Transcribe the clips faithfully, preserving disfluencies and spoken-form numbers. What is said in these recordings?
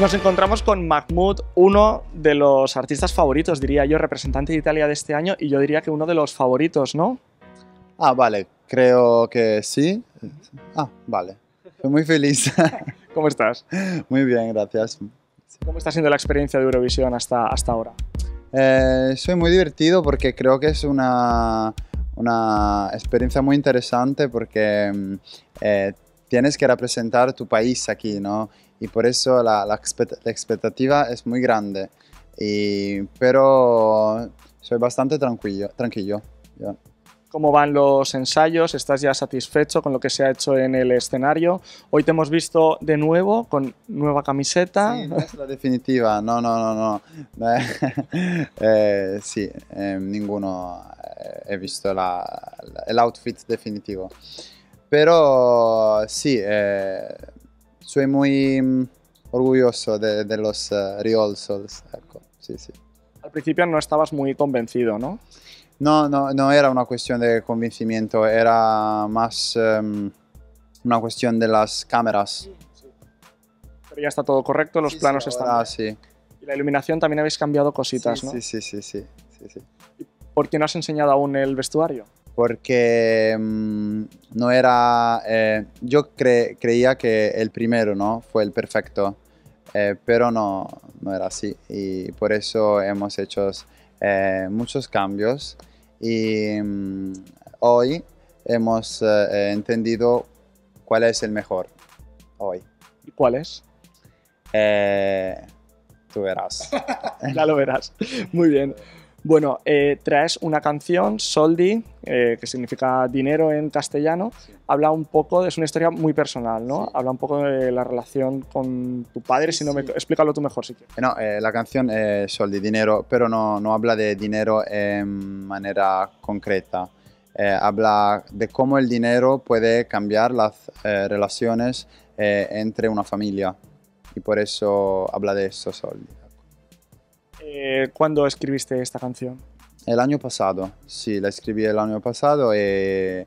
Nos encontramos con Mahmood, uno de los artistas favoritos, diría yo, representante de Italia de este año, y yo diría que uno de los favoritos, ¿no? Ah, vale, creo que sí. Ah, vale. Estoy muy feliz. ¿Cómo estás? Muy bien, gracias. ¿Cómo está siendo la experiencia de Eurovisión hasta, hasta ahora? Eh, soy muy divertido porque creo que es una, una experiencia muy interesante porque eh, tienes que representar tu país aquí, ¿no? Y por eso la, la expectativa es muy grande, y, pero soy bastante tranquilo. tranquilo yeah. ¿Cómo van los ensayos? ¿Estás ya satisfecho con lo que se ha hecho en el escenario? Hoy te hemos visto de nuevo con nueva camiseta. Sí, no es la definitiva, no, no, no, no. eh, sí, eh, ninguno he visto la, la, el outfit definitivo, pero sí. Eh, Soy muy orgulloso de, de los uh, rehearsals, ecco. Sí, sí. Al principio no estabas muy convencido, ¿no? No, no, no era una cuestión de convencimiento, era más um, una cuestión de las cámaras. Sí, sí. Pero ya está todo correcto, los sí, planos sí, están ahora, bien. Sí. Y la iluminación también habéis cambiado cositas, sí, ¿no? Sí, sí, sí, sí, sí, sí. ¿Y por qué no has enseñado aún el vestuario? Porque um, no era, eh, yo cre creía que el primero, ¿no?, fue el perfecto, eh, pero no, no era así, y por eso hemos hecho eh, muchos cambios, y um, hoy hemos eh, entendido cuál es el mejor, hoy. ¿Y cuál es? Eh, tú verás. Ya lo verás, muy bien. Bueno, eh, traes una canción, Soldi, eh, que significa dinero en castellano. Sí. Habla un poco, es una historia muy personal, ¿no? Sí. Habla un poco de la relación con tu padre, sí, si no sí. me, explícalo tú mejor si quieres. No, eh, la canción es Soldi, dinero, pero no, no habla de dinero en manera concreta. Eh, habla de cómo el dinero puede cambiar las eh, relaciones eh, entre una familia, y por eso habla de eso, Soldi. Eh, ¿Cuándo escribiste esta canción? El año pasado, sí, la escribí el año pasado, y, y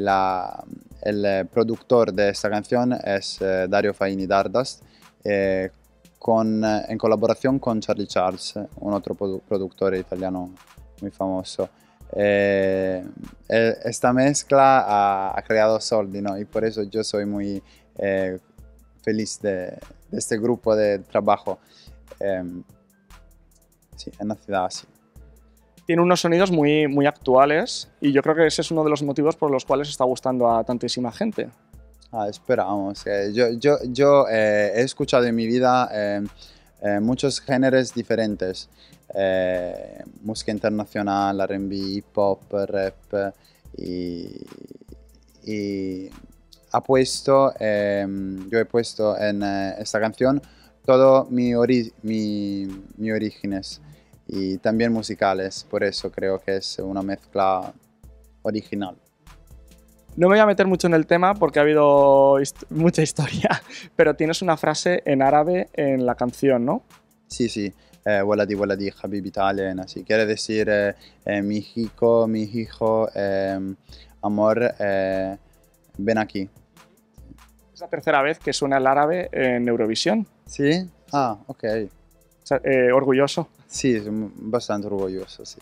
la, el productor de esta canción es eh, Dario Faini Dardust, eh, con, en colaboración con Charlie Charles, un otro produ productor italiano muy famoso. Eh, esta mezcla ha, ha creado Soldi, ¿no? Y por eso yo soy muy eh, feliz de, de este grupo de trabajo. Eh, Sí, en la ciudad así. Tiene unos sonidos muy, muy actuales, y yo creo que ese es uno de los motivos por los cuales está gustando a tantísima gente. Ah, esperamos. Eh, yo yo, yo eh, he escuchado en mi vida eh, eh, muchos géneros diferentes. Eh, música internacional, R and B, pop, rap, y, y ha puesto, eh, yo he puesto en eh, esta canción todo mi, ori mi, mi orígenes, y también musicales, por eso creo que es una mezcla original. No me voy a meter mucho en el tema porque ha habido hist mucha historia, pero tienes una frase en árabe en la canción, ¿no? Sí, sí. Waladi, waladi, habibi talen, así quiere decir eh, eh, mi hijo, mi hijo, eh, amor, eh, ven aquí. Es la tercera vez que suena el árabe en Eurovisión. ¿Sí? Ah, ok. Eh, ¿Orgulloso? Sí, bastante orgulloso, sí.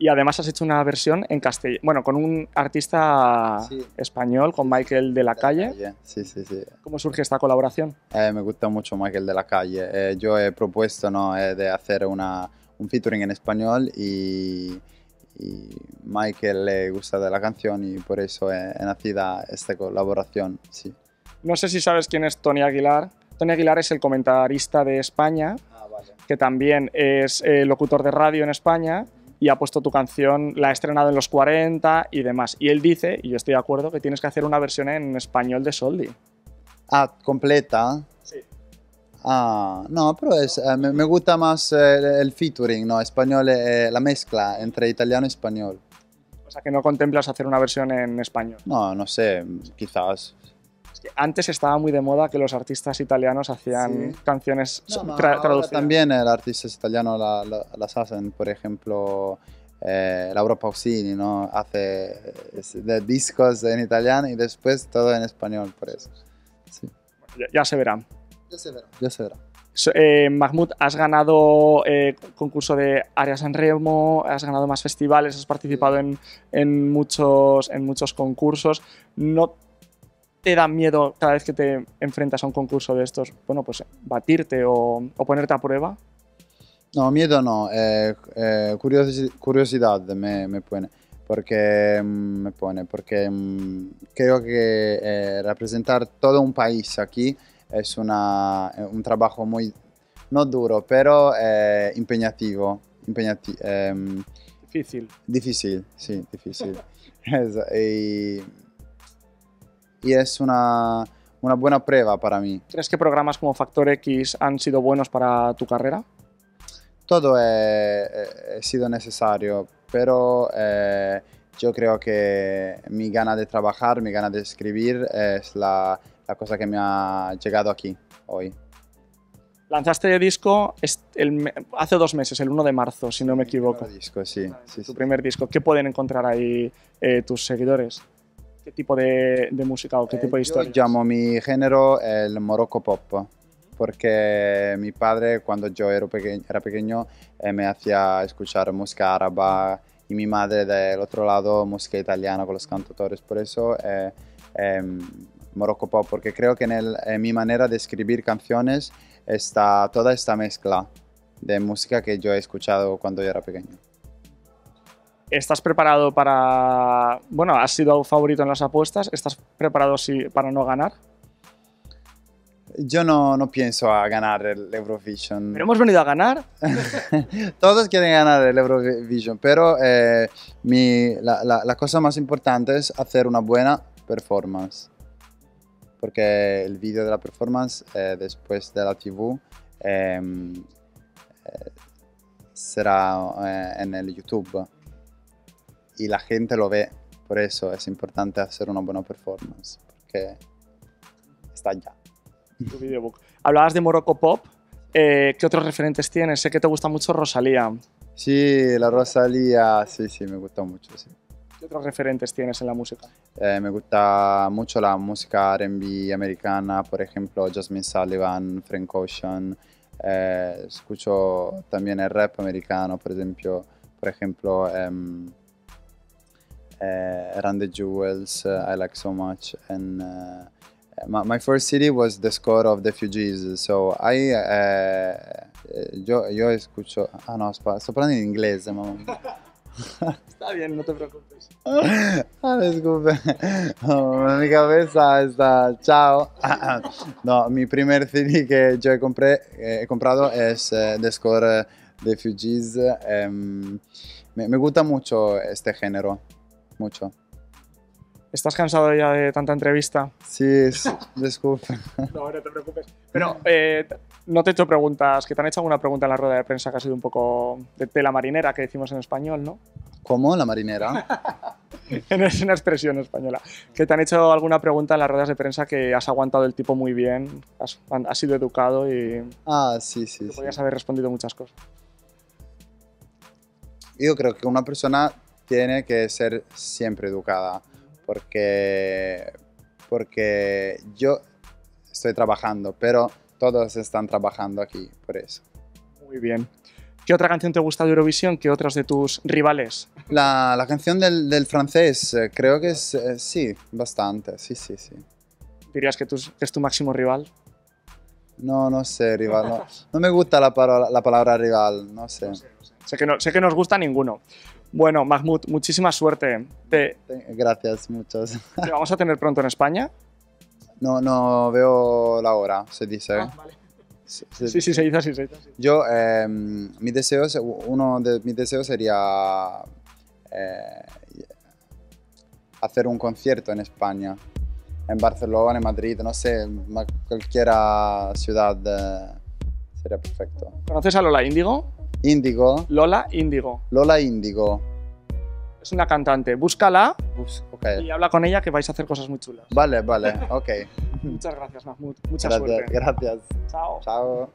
Y además has hecho una versión en castellano, bueno, con un artista sí. español, con Maikel de la Calle. Sí, sí, sí. ¿Cómo surge esta colaboración? Eh, me gusta mucho Maikel de la Calle. Eh, yo he propuesto, ¿no?, eh, de hacer una, un featuring en español, y, y Maikel le gusta de la canción, y por eso he, he nacido esta colaboración, sí. No sé si sabes quién es Toni Aguilar. Toni Aguilar es el comentarista de España, ah, vale. que también es eh, locutor de radio en España, y ha puesto tu canción, la ha estrenado en los cuarenta y demás. Y él dice, y yo estoy de acuerdo, que tienes que hacer una versión en español de Soldi. Ah, ¿completa? Sí. Ah, no, pero es, eh, me, me gusta más eh, el featuring, ¿no? Español, eh, la mezcla entre italiano y español. O sea, que no contemplas hacer una versión en español. No, no sé, quizás. Antes estaba muy de moda que los artistas italianos hacían sí. canciones no, no, tra traducidas. También el artista italiano la, la, las hacen, por ejemplo, eh, Laura Pausini, ¿no? Hace de discos en italiano y después todo en español, por eso. Sí. Ya, ya se verán. Ya se verá. Ya se verá. Eh, Mahmood, has ganado eh, concurso de Área Sanremo, has ganado más festivales, has participado sí. en, en, muchos, en muchos concursos. ¿No te da miedo cada vez que te enfrentas a un concurso de estos, bueno, pues batirte o, o ponerte a prueba? No, miedo no, eh, eh, curiosidad, curiosidad me, me pone, porque, me pone, porque creo que eh, representar todo un país aquí es una, un trabajo muy, no duro, pero eh, impeñativo, impeñati, eh, difícil. Difícil, sí, difícil. Eso, y, y es una, una buena prueba para mí. ¿Crees que programas como Factor X han sido buenos para tu carrera? Todo è, è stato necessario, però eh, io credo che mi gana di lavorare, mi gana di scrivere, è la, la cosa che mi ha llegato qui oggi. Lanzaste disco el, hace dos meses, el uno de marzo, si no me equivoco. El disco, sí, ah, sí, tu sí. primer disco. ¿Qué pueden encontrar ahí eh, tus seguidores? ¿Qué tipo de, de música o qué eh, tipo de historia? Yo llamo mi género el Morocco Pop. Porque mi padre, cuando yo era pequeño, era pequeño eh, me hacía escuchar música árabe y mi madre del otro lado música italiana con los cantautores. Por eso eh, eh, Morocco Pop, porque creo que en, el, en mi manera de escribir canciones está toda esta mezcla de música que yo he escuchado cuando yo era pequeño. ¿Estás preparado para...? Bueno, has sido favorito en las apuestas. ¿Estás preparado si, para no ganar? Yo no, no pienso a ganar el Eurovision. ¿Pero hemos venido a ganar? Todos quieren ganar el Eurovision, pero eh, mi, la, la, la cosa más importante es hacer una buena performance. Porque el vídeo de la performance, eh, después de la T V, eh, eh, será eh, en el YouTube. Y la gente lo ve, por eso es importante hacer una buena performance, porque está allá. Tu videobook. Hablabas de Morocco Pop, eh, ¿qué otros referentes tienes? Sé que te gusta mucho Rosalía. Sí, la Rosalía, sí, sí, me gusta mucho, sí. ¿Qué otros referentes tienes en la música? Eh, me gusta mucho la música R and B americana, por ejemplo, Jasmine Sullivan, Frank Ocean. Eh, escucho también el rap americano, por ejemplo, por ejemplo eh, eh, Run the Jewels, I Like So Much, and... Uh, My, my first C D was the score of the Fugees, so I, eh, yo, yo escucho, ah no, sto parlando in inglese, ma... Sta bien, no te preocupes. Ah, me disculpe, oh, mi cabeza está, ciao. No, mi primer C D que yo he, compré, eh, he comprado es eh, the score de Fugees, eh, me, me gusta mucho este género, mucho. ¿Estás cansado ya de tanta entrevista? Sí, sí, disculpa. No, no te preocupes. Pero eh, no te he hecho preguntas, que te han hecho alguna pregunta en la rueda de prensa que ha sido un poco de, de la marinera, que decimos en español, ¿no? ¿Cómo? ¿La marinera? Es una expresión española. Que te han hecho alguna pregunta en las ruedas de prensa que has aguantado el tipo muy bien, has, has sido educado y... Ah, sí, sí. Te sí. podías haber respondido muchas cosas. Yo creo que una persona tiene que ser siempre educada. Porque, porque yo estoy trabajando, pero todos están trabajando aquí, por eso. Muy bien. ¿Qué otra canción te gusta de Eurovisión? ¿Qué otros de tus rivales? La, la canción del, del francés, creo que es, eh, sí, bastante, sí, sí, sí. ¿Dirías que, tú, que es tu máximo rival? No, no sé, rival, no, no me gusta la palabra, la palabra rival, no sé. No sé, no sé. Sé, que no, sé que no os gusta ninguno. Bueno, Mahmood, muchísima suerte. Te... Gracias, muchas. ¿Te vamos a tener pronto en España? No, no veo la hora, se dice. Ah, vale. se, se... Sí, sí, se dice así. Se dice así. Yo, eh, mi deseo, uno de mis deseos sería eh, hacer un concierto en España, en Barcelona, en Madrid, no sé, cualquier ciudad eh, sería perfecto. ¿Conoces a Lola Índigo? Índigo. Lola Índigo. Lola Índigo. Es una cantante. Búscala Bus okay. y habla con ella que vais a hacer cosas muy chulas. Vale, vale, ok. Muchas gracias, Mahmood. Mucha gracias, suerte. Gracias. Chao. Chao.